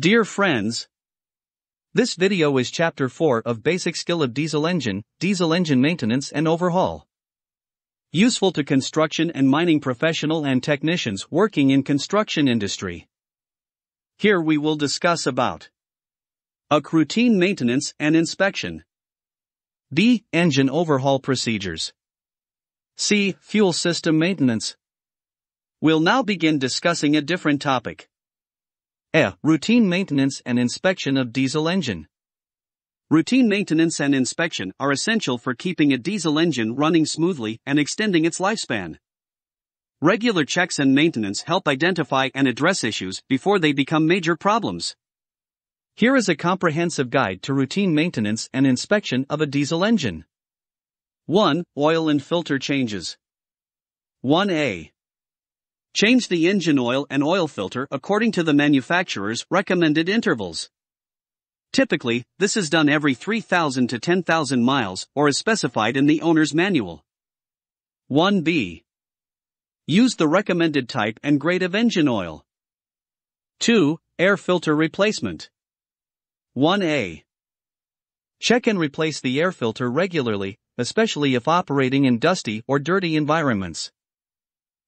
Dear friends, this video is chapter 4 of Basic Skill of Diesel Engine Maintenance and Overhaul. Useful to construction and mining professional and technicians working in construction industry. Here we will discuss about a routine maintenance and inspection, B. Engine overhaul procedures, C. Fuel system maintenance. We'll now begin discussing a different topic. A. Routine maintenance and inspection of diesel engine. Routine maintenance and inspection are essential for keeping a diesel engine running smoothly and extending its lifespan. Regular checks and maintenance help identify and address issues before they become major problems. Here is a comprehensive guide to routine maintenance and inspection of a diesel engine. 1. Oil and filter changes. 1A. Change the engine oil and oil filter according to the manufacturer's recommended intervals. Typically, this is done every 3,000 to 10,000 miles or is specified in the owner's manual. 1B. Use the recommended type and grade of engine oil. 2. Air filter replacement. 1A. Check and replace the air filter regularly, especially if operating in dusty or dirty environments.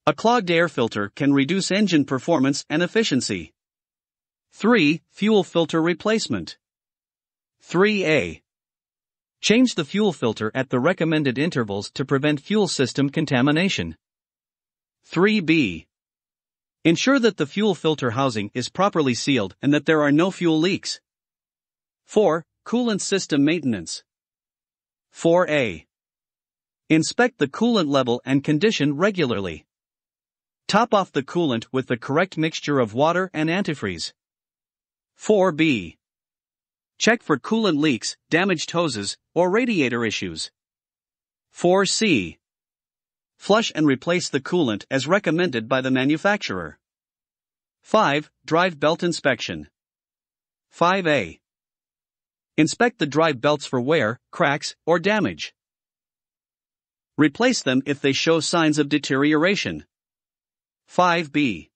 A clogged air filter can reduce engine performance and efficiency. 3. Fuel filter replacement. 3A. Change the fuel filter at the recommended intervals to prevent fuel system contamination. 3B. Ensure that the fuel filter housing is properly sealed and that there are no fuel leaks. 4. Coolant system maintenance. 4A. Inspect the coolant level and condition regularly. Top off the coolant with the correct mixture of water and antifreeze. 4B. Check for coolant leaks, damaged hoses, or radiator issues. 4C. Flush and replace the coolant as recommended by the manufacturer. 5. Drive belt inspection. 5A. Inspect the drive belts for wear, cracks, or damage. Replace them if they show signs of deterioration. 5B.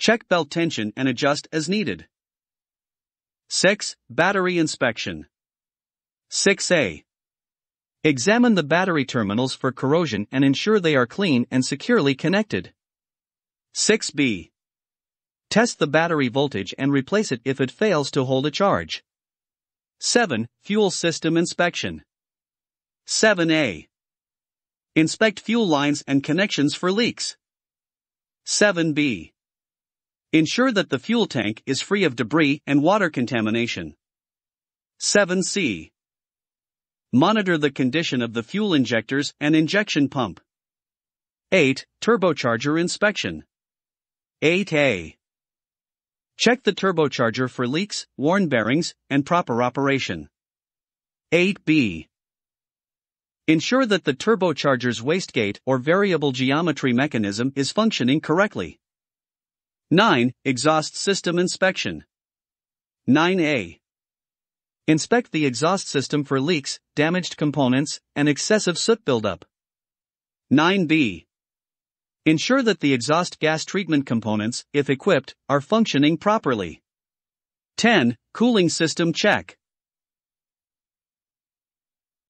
Check belt tension and adjust as needed. 6. Battery inspection. 6A. Examine the battery terminals for corrosion and ensure they are clean and securely connected. 6B. Test the battery voltage and replace it if it fails to hold a charge. 7. Fuel system inspection. 7A. Inspect fuel lines and connections for leaks. 7B. Ensure that the fuel tank is free of debris and water contamination. 7C. Monitor the condition of the fuel injectors and injection pump. 8. Turbocharger inspection. 8A. Check the turbocharger for leaks, worn bearings, and proper operation. 8B. Ensure that the turbocharger's wastegate or variable geometry mechanism is functioning correctly. 9. Exhaust system inspection. 9A. Inspect the exhaust system for leaks, damaged components, and excessive soot buildup. 9B. Ensure that the exhaust gas treatment components, if equipped, are functioning properly. 10. Cooling system check.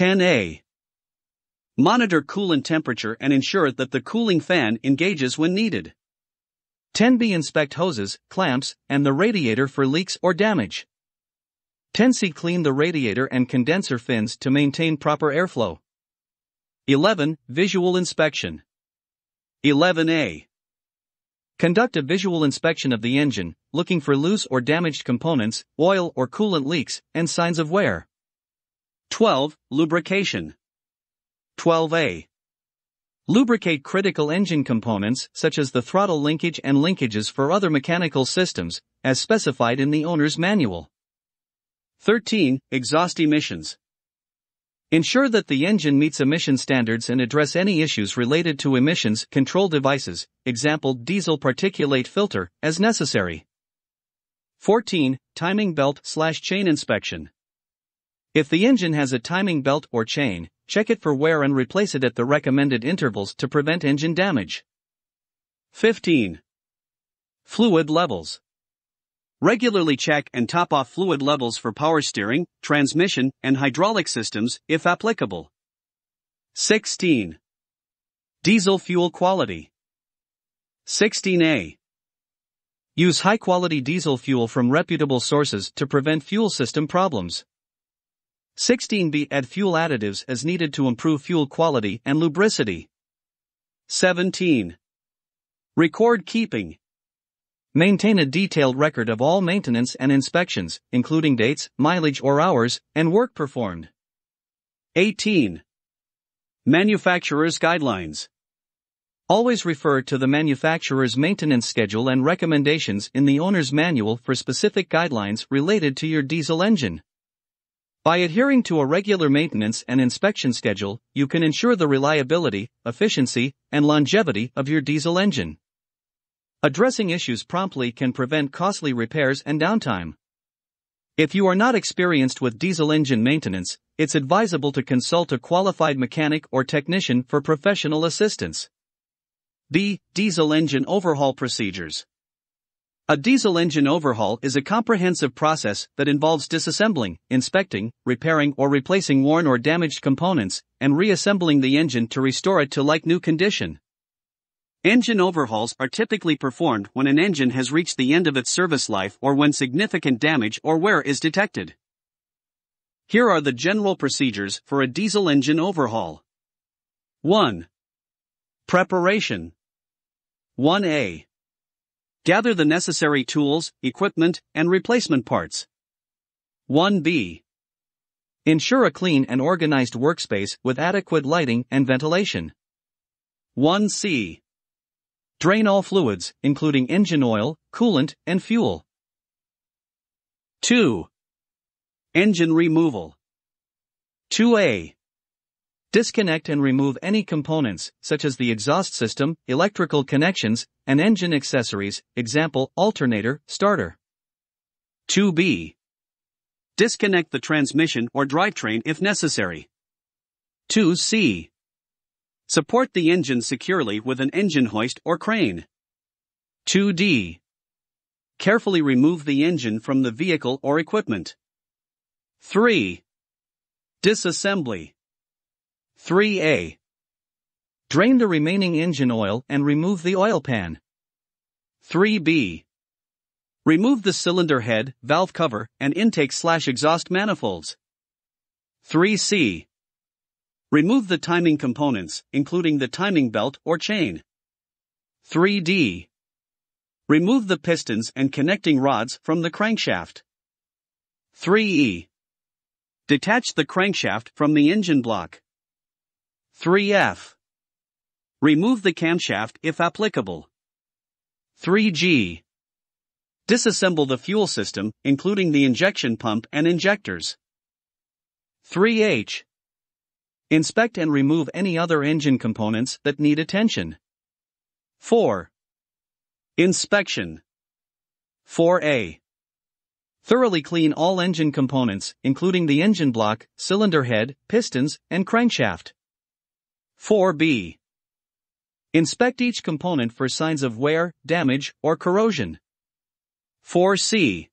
10A. Monitor coolant temperature and ensure that the cooling fan engages when needed. 10B. Inspect hoses, clamps, and the radiator for leaks or damage. 10C. Clean the radiator and condenser fins to maintain proper airflow. 11. Visual inspection. 11A. Conduct a visual inspection of the engine, looking for loose or damaged components, oil or coolant leaks, and signs of wear. 12. Lubrication. 12A. Lubricate critical engine components such as the throttle linkage and linkages for other mechanical systems, as specified in the owner's manual. 13. Exhaust emissions. Ensure that the engine meets emission standards and address any issues related to emissions control devices, example diesel particulate filter, as necessary. 14. Timing belt/chain inspection. If the engine has a timing belt or chain, check it for wear and replace it at the recommended intervals to prevent engine damage. 15. Fluid levels. Regularly check and top off fluid levels for power steering, transmission, and hydraulic systems, if applicable. 16. Diesel fuel quality. 16A. Use high-quality diesel fuel from reputable sources to prevent fuel system problems. 16B. Add fuel additives as needed to improve fuel quality and lubricity. 17. Record keeping. Maintain a detailed record of all maintenance and inspections, including dates, mileage or hours, and work performed. 18. Manufacturer's guidelines. Always refer to the manufacturer's maintenance schedule and recommendations in the owner's manual for specific guidelines related to your diesel engine. By adhering to a regular maintenance and inspection schedule, you can ensure the reliability, efficiency, and longevity of your diesel engine. Addressing issues promptly can prevent costly repairs and downtime. If you are not experienced with diesel engine maintenance, it's advisable to consult a qualified mechanic or technician for professional assistance. B. Diesel engine overhaul procedures. A diesel engine overhaul is a comprehensive process that involves disassembling, inspecting, repairing or replacing worn or damaged components, and reassembling the engine to restore it to like-new condition. Engine overhauls are typically performed when an engine has reached the end of its service life or when significant damage or wear is detected. Here are the general procedures for a diesel engine overhaul. 1. Preparation. 1A. Gather the necessary tools, equipment, and replacement parts. 1B. Ensure a clean and organized workspace with adequate lighting and ventilation. 1C. Drain all fluids, including engine oil, coolant, and fuel. 2. Engine removal. 2A. Disconnect and remove any components, such as the exhaust system, electrical connections, and engine accessories, example, alternator, starter. 2B. Disconnect the transmission or drivetrain if necessary. 2C. Support the engine securely with an engine hoist or crane. 2D. Carefully remove the engine from the vehicle or equipment. 3. Disassembly. 3A. Drain the remaining engine oil and remove the oil pan. 3B. Remove the cylinder head, valve cover, and intake/exhaust manifolds. 3C. Remove the timing components, including the timing belt or chain. 3D. Remove the pistons and connecting rods from the crankshaft. 3E. Detach the crankshaft from the engine block. 3F. Remove the camshaft if applicable. 3G. Disassemble the fuel system, including the injection pump and injectors. 3H. Inspect and remove any other engine components that need attention. 4. Inspection. 4A. Thoroughly clean all engine components, including the engine block, cylinder head, pistons, and crankshaft. 4B. Inspect each component for signs of wear, damage, or corrosion. 4C.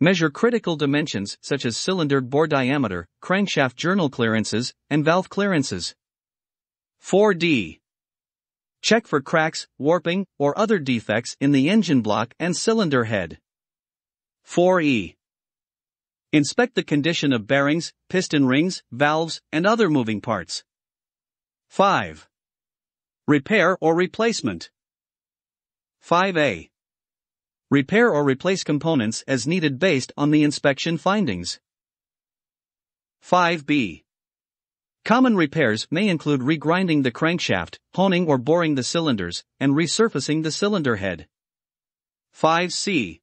Measure critical dimensions such as cylindered bore diameter, crankshaft journal clearances, and valve clearances. 4D. Check for cracks, warping, or other defects in the engine block and cylinder head. 4E. Inspect the condition of bearings, piston rings, valves, and other moving parts. 5. Repair or replacement. 5A. Repair or replace components as needed based on the inspection findings. 5B. Common repairs may include regrinding the crankshaft, honing or boring the cylinders, and resurfacing the cylinder head. 5C.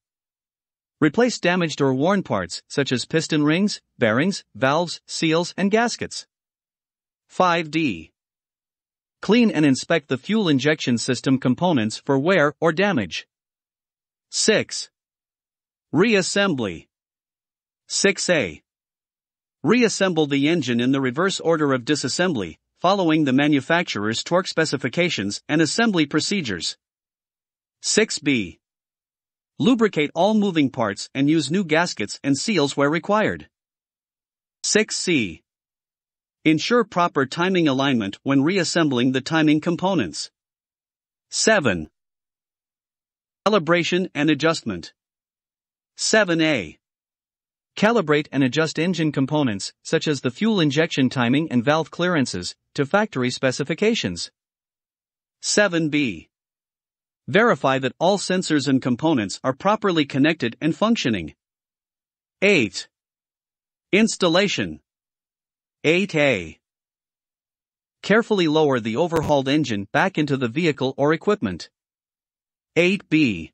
Replace damaged or worn parts, such as piston rings, bearings, valves, seals, and gaskets. 5D. Clean and inspect the fuel injection system components for wear or damage. 6. Reassembly. 6A. Reassemble the engine in the reverse order of disassembly, following the manufacturer's torque specifications and assembly procedures. 6B. Lubricate all moving parts and use new gaskets and seals where required. 6C. Ensure proper timing alignment when reassembling the timing components. 7. Calibration and adjustment. 7A. Calibrate and adjust engine components, such as the fuel injection timing and valve clearances, to factory specifications. 7B. Verify that all sensors and components are properly connected and functioning. 8. Installation. 8A. Carefully lower the overhauled engine back into the vehicle or equipment. 8B.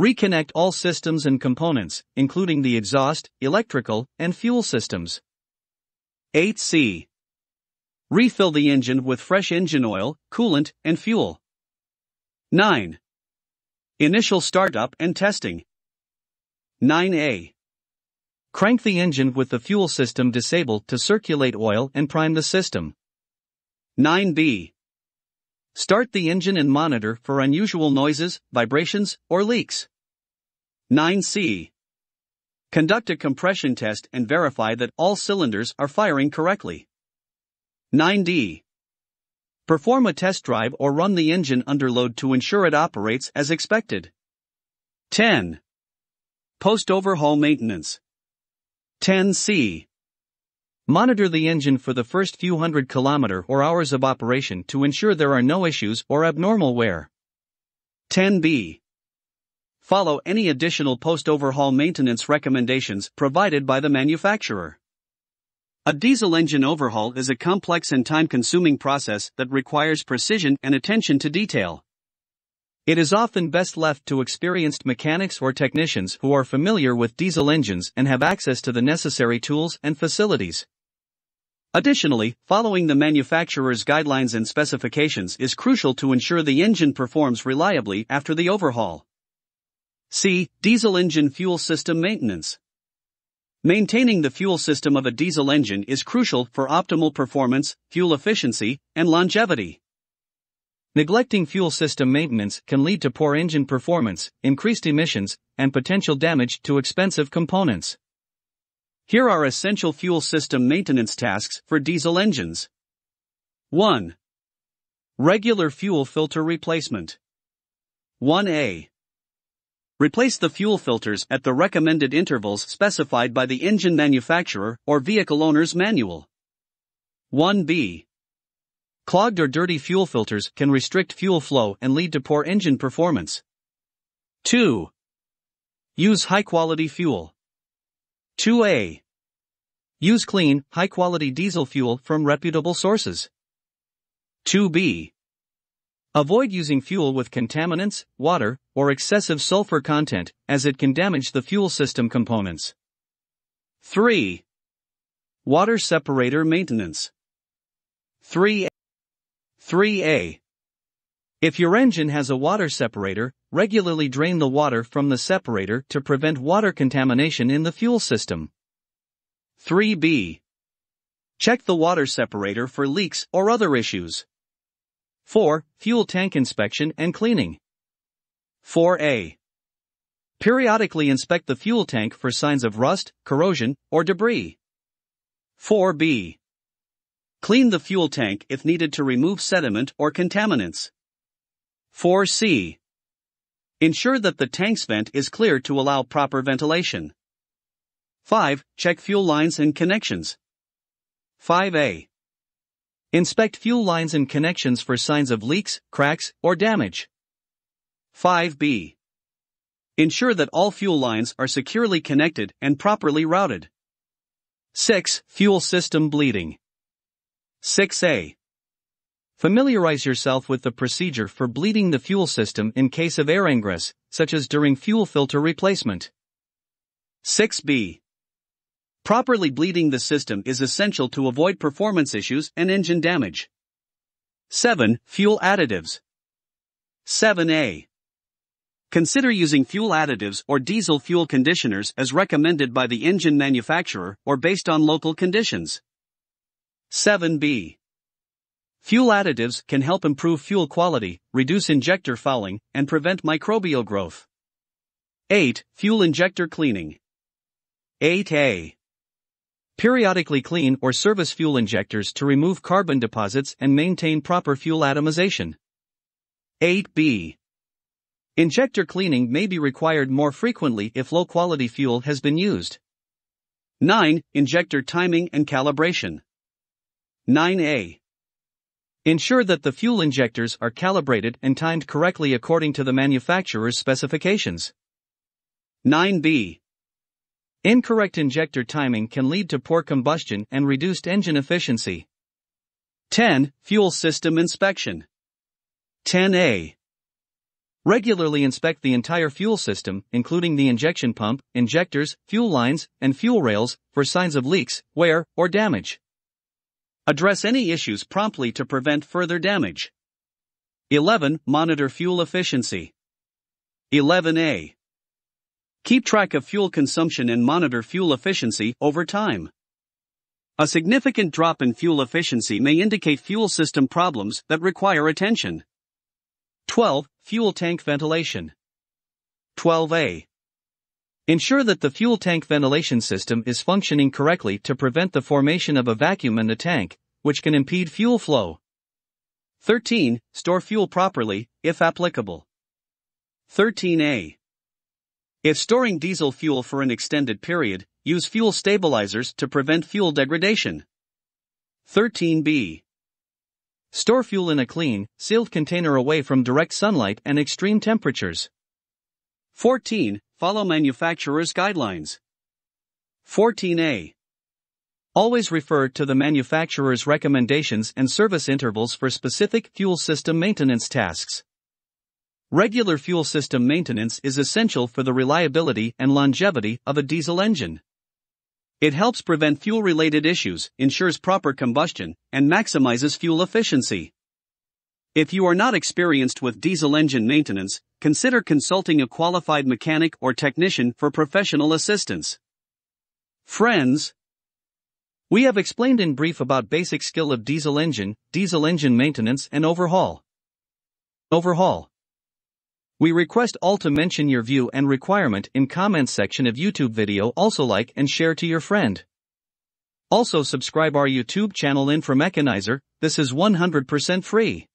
Reconnect all systems and components, including the exhaust, electrical, and fuel systems. 8C. Refill the engine with fresh engine oil, coolant, and fuel. 9. Initial startup and testing. 9A. Crank the engine with the fuel system disabled to circulate oil and prime the system. 9B. Start the engine and monitor for unusual noises, vibrations, or leaks. 9C. Conduct a compression test and verify that all cylinders are firing correctly. 9D. Perform a test drive or run the engine under load to ensure it operates as expected. 10. Post-overhaul maintenance. 10C. Monitor the engine for the first few hundred kilometers or hours of operation to ensure there are no issues or abnormal wear. 10B. Follow any additional post-overhaul maintenance recommendations provided by the manufacturer. A diesel engine overhaul is a complex and time-consuming process that requires precision and attention to detail. It is often best left to experienced mechanics or technicians who are familiar with diesel engines and have access to the necessary tools and facilities. Additionally, following the manufacturer's guidelines and specifications is crucial to ensure the engine performs reliably after the overhaul. C. Diesel engine fuel system maintenance. Maintaining the fuel system of a diesel engine is crucial for optimal performance, fuel efficiency, and longevity. Neglecting fuel system maintenance can lead to poor engine performance, increased emissions, and potential damage to expensive components. Here are essential fuel system maintenance tasks for diesel engines. 1. Regular fuel filter replacement. 1A. Replace the fuel filters at the recommended intervals specified by the engine manufacturer or vehicle owner's manual. 1B. Clogged or dirty fuel filters can restrict fuel flow and lead to poor engine performance. 2. Use high-quality fuel. 2A. Use clean, high-quality diesel fuel from reputable sources. 2B. Avoid using fuel with contaminants, water, or excessive sulfur content, as it can damage the fuel system components. 3. Water separator maintenance. 3A. If your engine has a water separator, regularly drain the water from the separator to prevent water contamination in the fuel system. 3B. Check the water separator for leaks or other issues. 4. Fuel tank inspection and cleaning. 4A. Periodically inspect the fuel tank for signs of rust, corrosion, or debris. 4B. Clean the fuel tank if needed to remove sediment or contaminants. 4C. Ensure that the tank's vent is clear to allow proper ventilation. 5. Check fuel lines and connections. 5A. Inspect fuel lines and connections for signs of leaks, cracks, or damage. 5B. Ensure that all fuel lines are securely connected and properly routed. 6. Fuel system bleeding. 6A. Familiarize yourself with the procedure for bleeding the fuel system in case of air ingress, such as during fuel filter replacement. 6B. Properly bleeding the system is essential to avoid performance issues and engine damage. 7. Fuel additives. 7A. Consider using fuel additives or diesel fuel conditioners as recommended by the engine manufacturer or based on local conditions. 7B. Fuel additives can help improve fuel quality, reduce injector fouling, and prevent microbial growth. 8. Fuel injector cleaning. 8A. Periodically clean or service fuel injectors to remove carbon deposits and maintain proper fuel atomization. 8B. Injector cleaning may be required more frequently if low-quality fuel has been used. 9. Injector timing and calibration. 9A. Ensure that the fuel injectors are calibrated and timed correctly according to the manufacturer's specifications. 9B. Incorrect injector timing can lead to poor combustion and reduced engine efficiency. 10. Fuel system inspection. 10A. Regularly inspect the entire fuel system, including the injection pump, injectors, fuel lines, and fuel rails, for signs of leaks, wear, or damage. Address any issues promptly to prevent further damage. 11. Monitor fuel efficiency. 11A. Keep track of fuel consumption and monitor fuel efficiency over time. A significant drop in fuel efficiency may indicate fuel system problems that require attention. 12. Fuel tank ventilation. 12A. Ensure that the fuel tank ventilation system is functioning correctly to prevent the formation of a vacuum in the tank, which can impede fuel flow. 13. Store fuel properly, if applicable. 13A. If storing diesel fuel for an extended period, use fuel stabilizers to prevent fuel degradation. 13B. Store fuel in a clean, sealed container away from direct sunlight and extreme temperatures. 14. Follow manufacturer's guidelines. 14A. Always refer to the manufacturer's recommendations and service intervals for specific fuel system maintenance tasks. Regular fuel system maintenance is essential for the reliability and longevity of a diesel engine. It helps prevent fuel-related issues, ensures proper combustion, and maximizes fuel efficiency. If you are not experienced with diesel engine maintenance, consider consulting a qualified mechanic or technician for professional assistance. Friends, we have explained in brief about basic skill of diesel engine maintenance and overhaul. We request all to mention your view and requirement in comments section of YouTube video, also like and share to your friend. Also subscribe our YouTube channel INFRAMECHANIZER, this is 100% free.